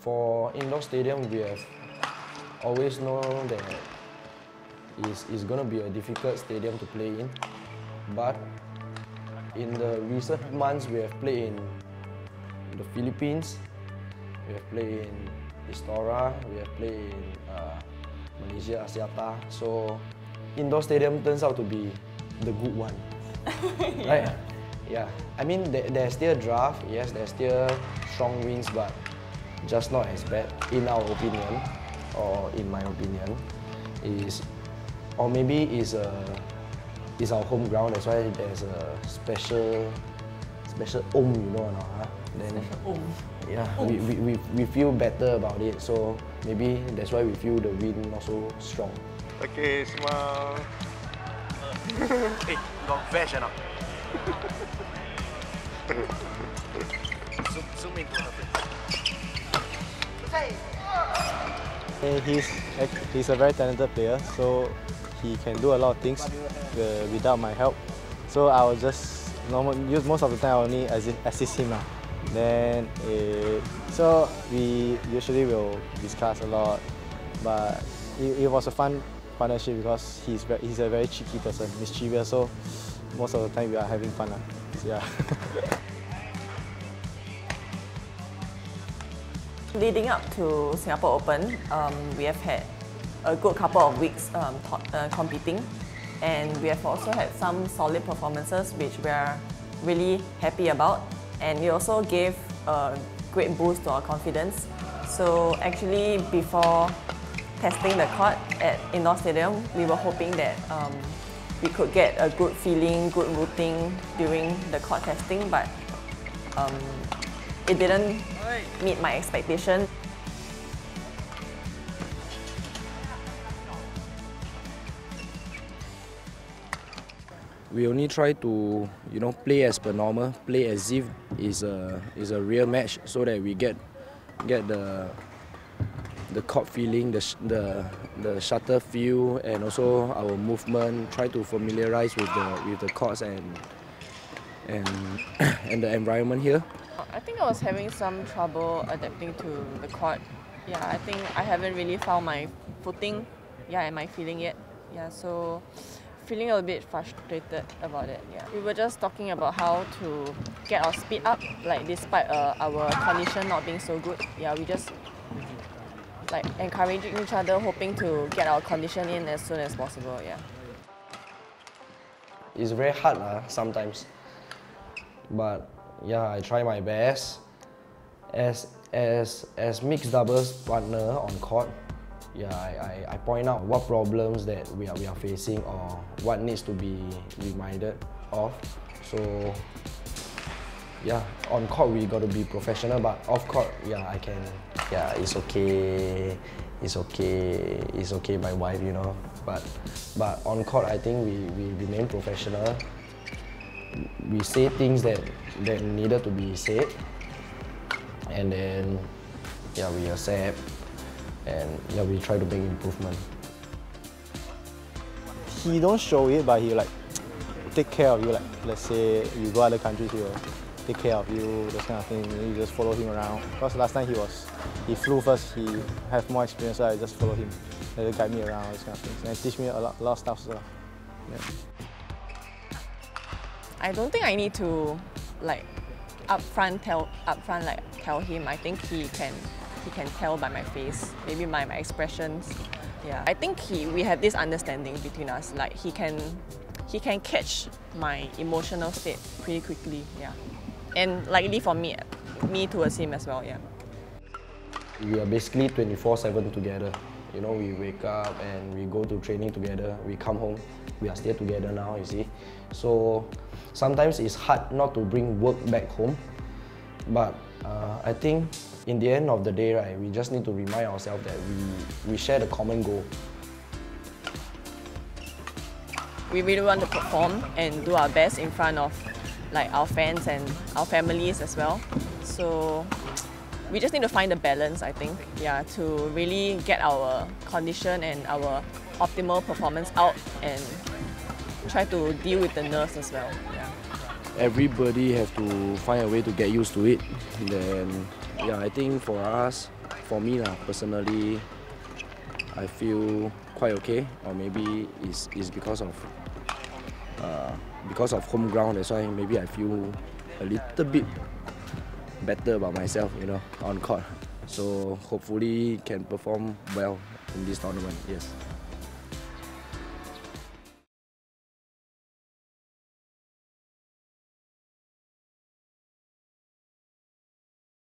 For indoor stadium, we have always known that it's going to be a difficult stadium to play in. But in the recent months, we have played in the Philippines, we have played in Istora, we have played in Malaysia, Axiata. So indoor stadium turns out to be the good one. Right? Yeah. I mean, there's still draft, yes, there's still strong winds, but just not as bad, in our opinion, or in my opinion. Or maybe it's our home ground, that's why there's a special om, you know or not? Huh? Then, yeah, we feel better about it, so maybe that's why we feel the wind not so strong. Okay, smile. Hey, you got veg or not? Zoom into her face. He's a very talented player, so he can do a lot of things without my help. So I will just most of the time I only assist him. Then, so we usually will discuss a lot, but it was a fun partnership because he's a very cheeky person, mischievous, so most of the time we are having fun. Yeah. Leading up to Singapore Open, we have had a good couple of weeks competing, and we have also had some solid performances which we are really happy about. And it also gave a great boost to our confidence. So actually, before testing the court at Indoor Stadium, we were hoping that we could get a good feeling, good routing during the court testing, but it didn't meet my expectation. We only try to, you know, play as per normal, play as if is a real match, so that we get the court feeling, the shutter feel, and also our movement. Try to familiarize with the courts and the environment here. I think I was having some trouble adapting to the court. Yeah, I think I haven't really found my footing. Yeah, and my feeling yet. Yeah, so. Feeling a little bit frustrated about it. Yeah, we were just talking about how to get our speed up. Like despite our condition not being so good, yeah, we just like encouraging each other, hoping to get our condition in as soon as possible. Yeah, it's very hard, sometimes. But yeah, I try my best. As mixed doubles partner on court. Yeah, I point out what problems that we are facing or what needs to be reminded of. So yeah, on court we got to be professional, but off court, yeah, I can. Yeah, it's okay, it's okay, it's okay, my wife, you know. But on court, I think we remain professional. We say things that needed to be said, and then yeah, we accept. And yeah, we try to make improvement. He don't show it, but he like take care of you. Like let's say you go other countries, he will take care of you. Those kind of thing. You just follow him around. Because last time he flew first. He have more experience, so I just follow him. He'll guide me around. Those kind of things. And he teach me a lot of stuff. So yeah. I don't think I need to like upfront like tell him. I think he can. He can tell by my face, maybe my expressions. Yeah, I think we have this understanding between us. Like he can catch my emotional state pretty quickly. Yeah, and likely for me towards him as well. Yeah, we are basically 24/7 together. You know, we wake up and we go to training together. We come home, we are still together now. You see, so sometimes it's hard not to bring work back home, but I think. In the end of the day, right, we just need to remind ourselves that we share the common goal. We really want to perform and do our best in front of like our fans and our families as well. So we just need to find a balance, I think, yeah, to really get our condition and our optimal performance out and try to deal with the nerves as well. Yeah. Everybody have to find a way to get used to it. Then yeah, I think for us, for me personally, I feel quite okay, or maybe it's because of home ground. That's why maybe I feel a little bit better about myself, you know, on court. So hopefully can perform well in this tournament. Yes.